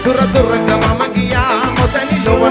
Dura durga mama giya motani lowa